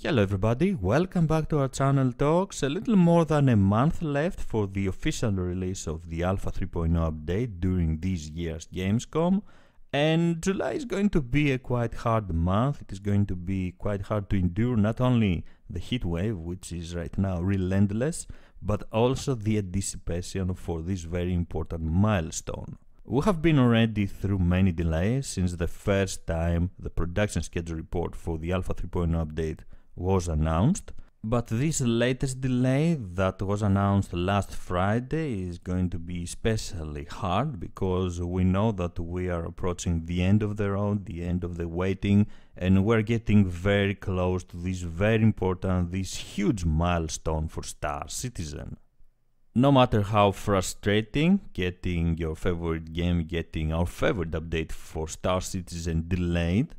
Hello everybody, welcome back to our channel talks. A little more than a month left for the official release of the Alpha 3.0 update during this year's Gamescom, and July is going to be a quite hard month. It is going to be quite hard to endure not only the heat wave, which is right now relentless, but also the anticipation for this very important milestone. We have been already through many delays since the first time the production schedule report for the Alpha 3.0 update was announced, but this latest delay that was announced last Friday is going to be especially hard because we know that we are approaching the end of the road, the end of the waiting, and we're getting very close to this very important, this huge milestone for Star Citizen. No matter how frustrating getting your favorite game, getting our favorite update for Star Citizen delayed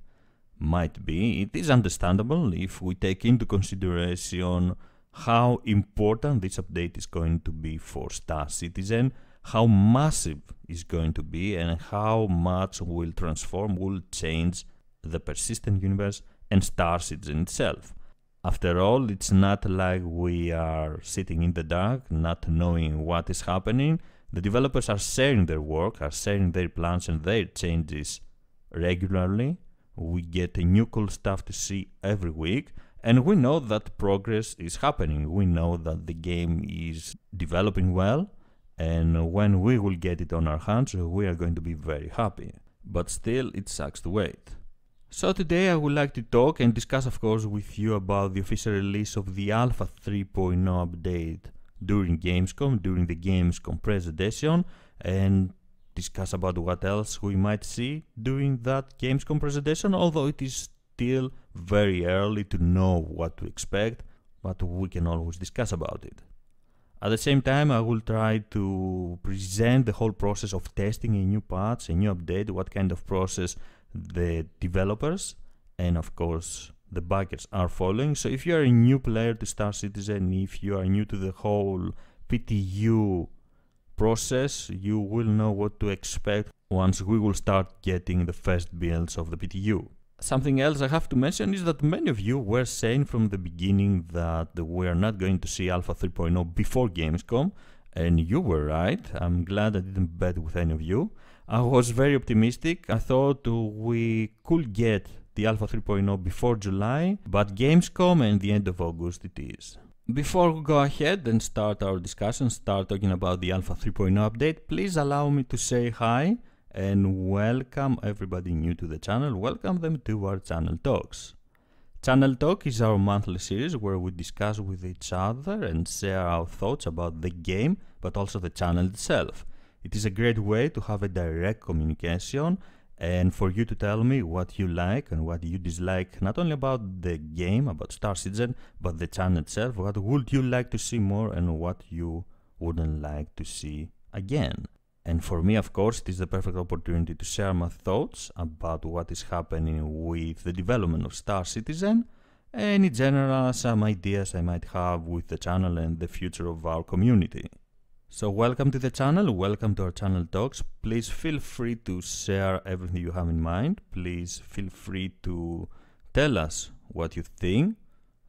might be, it is understandable if we take into consideration how important this update is going to be for Star Citizen, how massive it's going to be, and how much will transform, will change the persistent universe and Star Citizen itself. After all, it's not like we are sitting in the dark, not knowing what is happening. The developers are sharing their work, are sharing their plans and their changes regularly. We get new cool stuff to see every week, and we know that progress is happening. We know that the game is developing well, and when we will get it on our hands, we are going to be very happy. But still, it sucks to wait. So today I would like to talk and discuss, of course, with you about the official release of the Alpha 3.0 update during Gamescom, during the Gamescom presentation, and discuss about what else we might see during that Gamescom presentation, although it is still very early to know what to expect, but we can always discuss about it. At the same time, I will try to present the whole process of testing a new patch, a new update, what kind of process the developers and of course the backers are following. So if you are a new player to Star Citizen, if you are new to the whole PTU process, you will know what to expect once we will start getting the first builds of the PTU. Something else I have to mention is that many of you were saying from the beginning that we are not going to see Alpha 3.0 before Gamescom, and you were right. I'm glad I didn't bet with any of you. I was very optimistic. I thought we could get the Alpha 3.0 before July, but Gamescom and the end of August it is. Before we go ahead and start our discussion, start talking about the Alpha 3.0 update, please allow me to say hi and welcome everybody new to the channel, welcome them to our Channel Talks. Channel Talk is our monthly series where we discuss with each other and share our thoughts about the game, but also the channel itself. It is a great way to have a direct communication and for you to tell me what you like and what you dislike, not only about the game, about Star Citizen, but the channel itself. What would you like to see more and what you wouldn't like to see again? And for me, of course, it is the perfect opportunity to share my thoughts about what is happening with the development of Star Citizen and in general some ideas I might have with the channel and the future of our community. So welcome to the channel, welcome to our Channel Talks. Please feel free to share everything you have in mind. Please feel free to tell us what you think.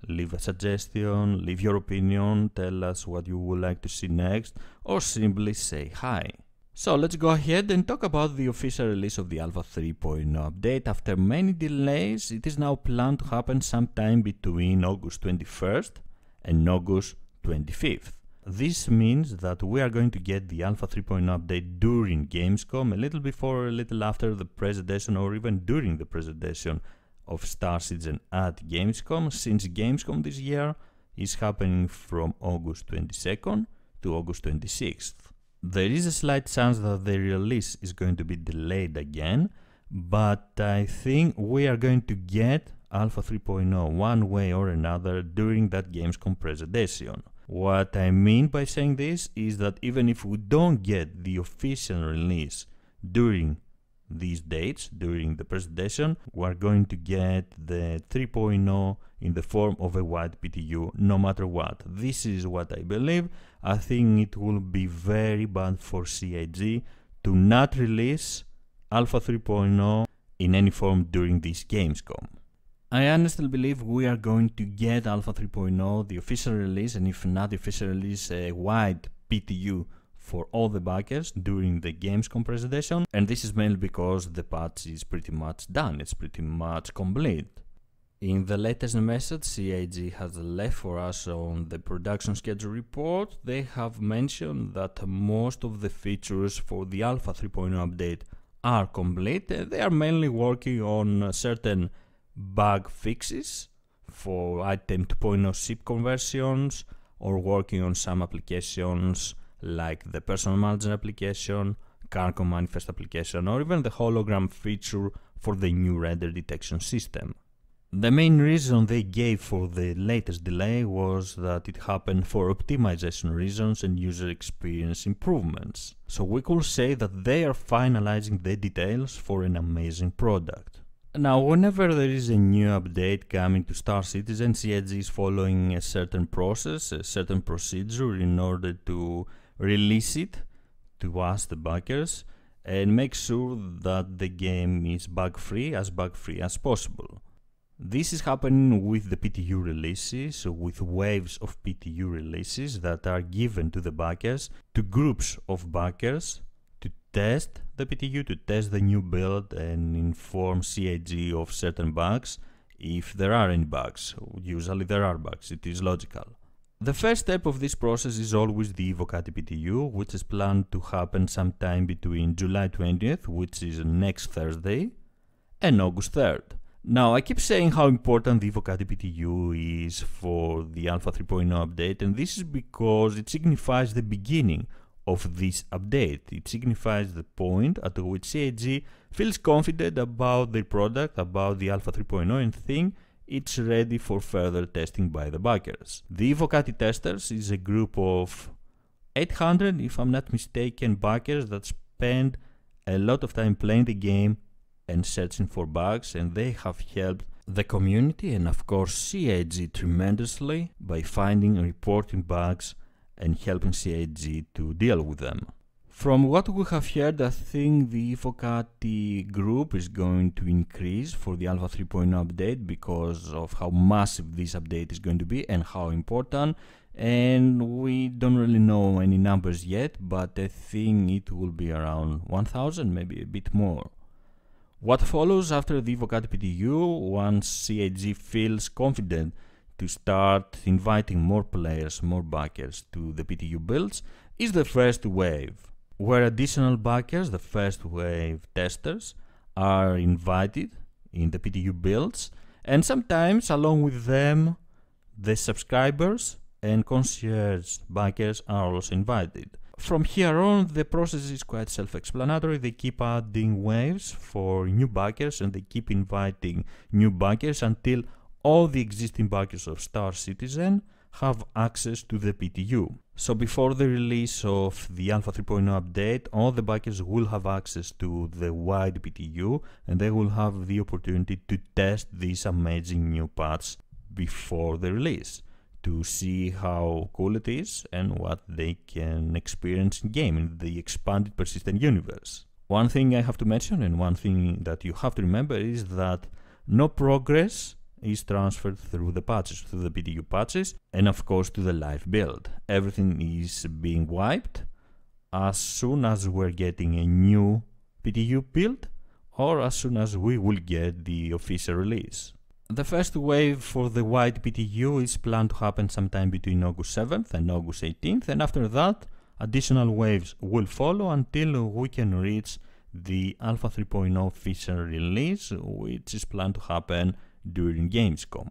Leave a suggestion, leave your opinion, tell us what you would like to see next, or simply say hi. So let's go ahead and talk about the official release of the Alpha 3.0 update. After many delays, it is now planned to happen sometime between August 21st and August 25th. This means that we are going to get the Alpha 3.0 update during Gamescom, a little before or a little after the presentation, or even during the presentation of Star Citizen at Gamescom, since Gamescom this year is happening from August 22nd to August 26th. There is a slight chance that the release is going to be delayed again, but I think we are going to get Alpha 3.0 one way or another during that Gamescom presentation. What I mean by saying this is that even if we don't get the official release during these dates, during the presentation, we're going to get the 3.0 in the form of a wide PTU no matter what. This is what I believe. I think it will be very bad for CIG to not release Alpha 3.0 in any form during this Gamescom. I honestly believe we are going to get Alpha 3.0, the official release, and if not the official release, a wide PTU for all the backers during the Gamescom presentation, and this is mainly because the patch is pretty much done, it's pretty much complete. In the latest message CIG has left for us on the production schedule report, they have mentioned that most of the features for the Alpha 3.0 update are complete. They are mainly working on certain bug fixes for item 2.0 ship conversions, or working on some applications like the personal manager application, cargo manifest application, or even the hologram feature for the new render detection system. The main reason they gave for the latest delay was that it happened for optimization reasons and user experience improvements. So we could say that they are finalizing the details for an amazing product. Now, whenever there is a new update coming to Star Citizen, CIG is following a certain process, a certain procedure in order to release it to us, the backers, and make sure that the game is bug-free as possible. This is happening with the PTU releases, with waves of PTU releases that are given to the backers, to groups of backers, to test the PTU, to test the new build and inform CIG of certain bugs, if there are any bugs. Usually there are bugs, it is logical. The first step of this process is always the Evocati PTU, which is planned to happen sometime between July 20th, which is next Thursday, and August 3rd. Now, I keep saying how important the Evocati PTU is for the Alpha 3.0 update, and this is because it signifies the beginning of this update. It signifies the point at which CIG feels confident about their product, about the Alpha 3.0, and think it's ready for further testing by the backers. The Evocati testers is a group of 800, if I'm not mistaken, backers that spend a lot of time playing the game and searching for bugs, and they have helped the community and of course CIG tremendously by finding and reporting bugs and helping CIG to deal with them. From what we have heard, I think the Evocati group is going to increase for the Alpha 3.0 update because of how massive this update is going to be and how important, and we don't really know any numbers yet, but I think it will be around 1,000, maybe a bit more. What follows after the Evocati PTU, once CIG feels confident to start inviting more players, more backers to the PTU builds, is the first wave, where additional backers, the first wave testers, are invited in the PTU builds, and sometimes along with them the subscribers and concierge backers are also invited. From here on the process is quite self-explanatory. They keep adding waves for new backers and they keep inviting new backers until all the existing backers of Star Citizen have access to the PTU. So before the release of the Alpha 3.0 update, all the backers will have access to the wide PTU and they will have the opportunity to test these amazing new patch before the release, to see how cool it is and what they can experience in game in the expanded persistent universe. One thing I have to mention and one thing that you have to remember is that no progress is transferred through the patches, through the PTU patches, and of course to the live build. Everything is being wiped as soon as we're getting a new PTU build or as soon as we will get the official release. The first wave for the wide PTU is planned to happen sometime between August 7th and August 18th, and after that additional waves will follow until we can reach the Alpha 3.0 official release, which is planned to happen during Gamescom.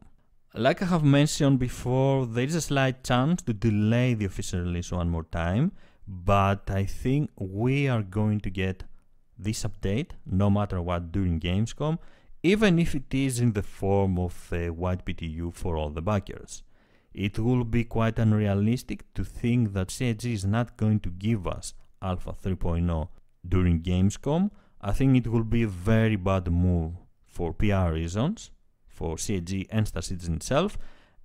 Like I have mentioned before, there is a slight chance to delay the official release one more time, but I think we are going to get this update no matter what during Gamescom, even if it is in the form of a wide PTU for all the backers. It will be quite unrealistic to think that CIG is not going to give us Alpha 3.0 during Gamescom. I think it will be a very bad move for PR reasons, for CIG and Star Citizen itself,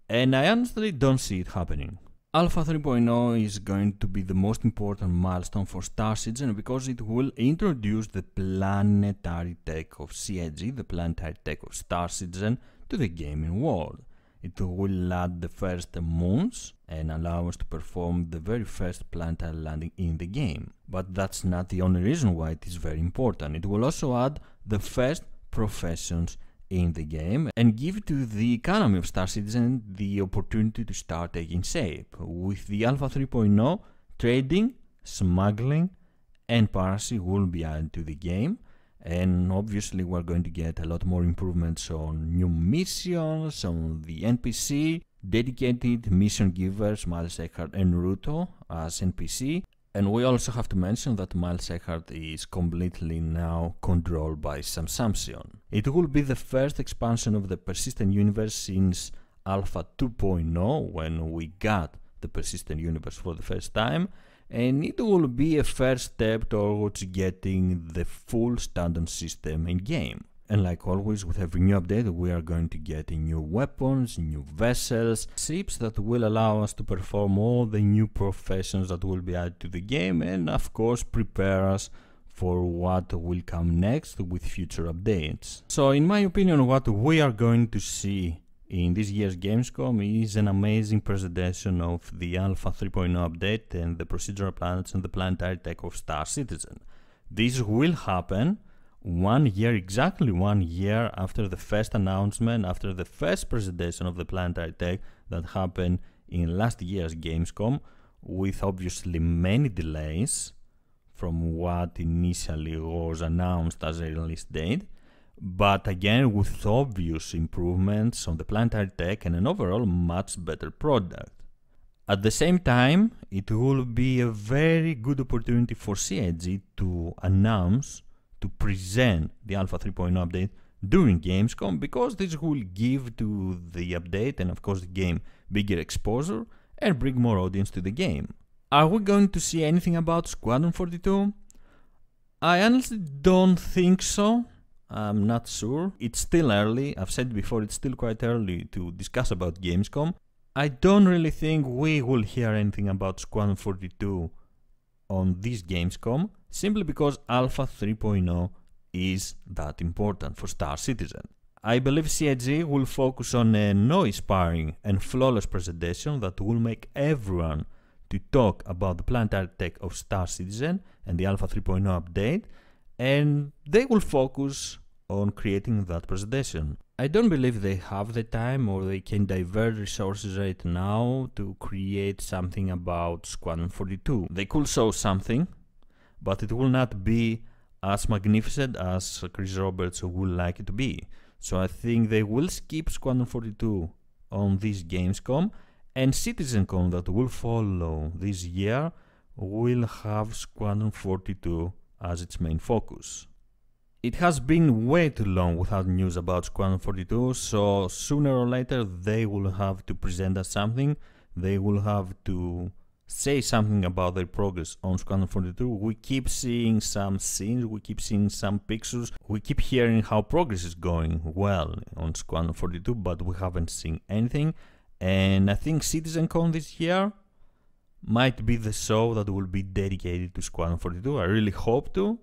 and I honestly don't see it happening. Alpha 3.0 is going to be the most important milestone for Star Citizen because it will introduce the planetary tech of CIG, the planetary tech of Star Citizen, to the gaming world. It will add the first moons and allow us to perform the very first planetary landing in the game. But that's not the only reason why it is very important. It will also add the first professions in the game and give to the economy of Star Citizen the opportunity to start taking shape. With the Alpha 3.0, trading, smuggling and piracy will be added to the game. And obviously we're going to get a lot more improvements on new missions, on the NPC, dedicated mission givers, Miles Eckhart and Ruto as NPC. And we also have to mention that Miles Eckhart is completely now controlled by Sam Samson. It will be the first expansion of the persistent universe since Alpha 2.0, when we got the persistent universe for the first time. And it will be a first step towards getting the full stand-on system in-game. And like always, with every new update we are going to get new weapons, new vessels, ships that will allow us to perform all the new professions that will be added to the game and of course prepare us for what will come next with future updates. So in my opinion, what we are going to see in this year's Gamescom is an amazing presentation of the Alpha 3.0 update and the procedural planets and the planetary tech of Star Citizen. This will happen exactly one year after the first announcement, after the first presentation of the planetary tech that happened in last year's Gamescom, with obviously many delays from what initially was announced as a release date. But again, with obvious improvements on the planetary tech and an overall much better product. At the same time, it will be a very good opportunity for CIG to announce, to present the Alpha 3.0 update during Gamescom, because this will give to the update and of course the game bigger exposure and bring more audience to the game. Are we going to see anything about Squadron 42? I honestly don't think so. I'm not sure. It's still early. I've said before, it's still quite early to discuss about Gamescom. I don't really think we will hear anything about Squadron 42 on this Gamescom, simply because Alpha 3.0 is that important for Star Citizen. I believe CIG will focus on a awe-inspiring and flawless presentation that will make everyone to talk about the planetary tech of Star Citizen and the Alpha 3.0 update, and they will focus on creating that presentation. I don't believe they have the time or they can divert resources right now to create something about Squadron 42. They could show something, but it will not be as magnificent as Chris Roberts would like it to be. So I think they will skip Squadron 42 on this Gamescom, and CitizenCon that will follow this year will have Squadron 42 as its main focus. It has been way too long without news about Squadron 42, so sooner or later they will have to present us something, they will have to say something about their progress on Squadron 42. We keep seeing some scenes, we keep seeing some pictures, we keep hearing how progress is going well on Squadron 42, but we haven't seen anything. And I think CitizenCon this year might be the show that will be dedicated to Squadron 42. I really hope to.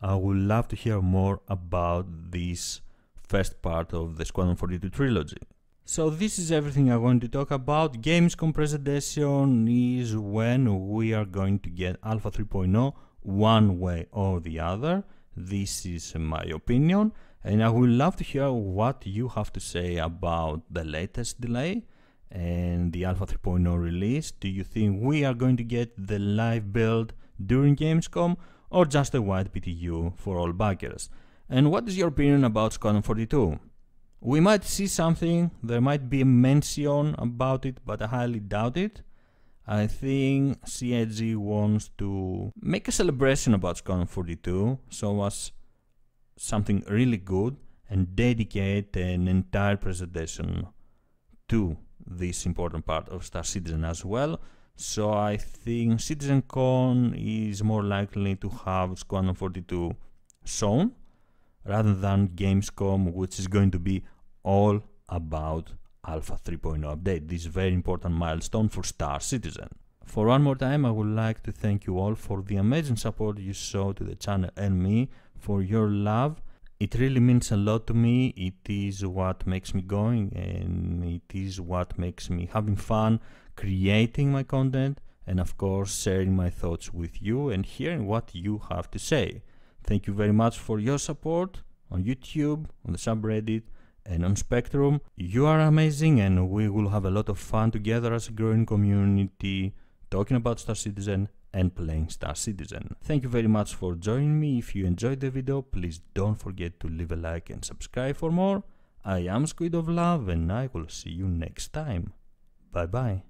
I would love to hear more about this first part of the Squadron 42 trilogy. So this is everything I want to talk about. Gamescom presentation is when we are going to get Alpha 3.0 one way or the other. This is my opinion, and I would love to hear what you have to say about the latest delay and the Alpha 3.0 release. Do you think we are going to get the live build during Gamescom or just a wide PTU for all backers? And what is your opinion about Squadron 42? We might see something, there might be a mention about it, but I highly doubt it. I think CIG wants to make a celebration about Squadron 42, show us something really good and dedicate an entire presentation to this important part of Star Citizen as well. So I think CitizenCon is more likely to have Squadron 42 shown rather than Gamescom, which is going to be all about Alpha 3.0 update, this very important milestone for Star Citizen. For one more time, I would like to thank you all for the amazing support you show to the channel and me, for your love It really means a lot to me. It is what makes me going, and it is what makes me having fun creating my content, and of course sharing my thoughts with you and hearing what you have to say. Thank you very much for your support on YouTube, on the subreddit, and on Spectrum. You are amazing, and we will have a lot of fun together as a growing community, talking about Star Citizen and playing Star Citizen. Thank you very much for joining me. If you enjoyed the video, please don't forget to leave a like and subscribe for more. I am Squid of Love, and I will see you next time. Bye bye.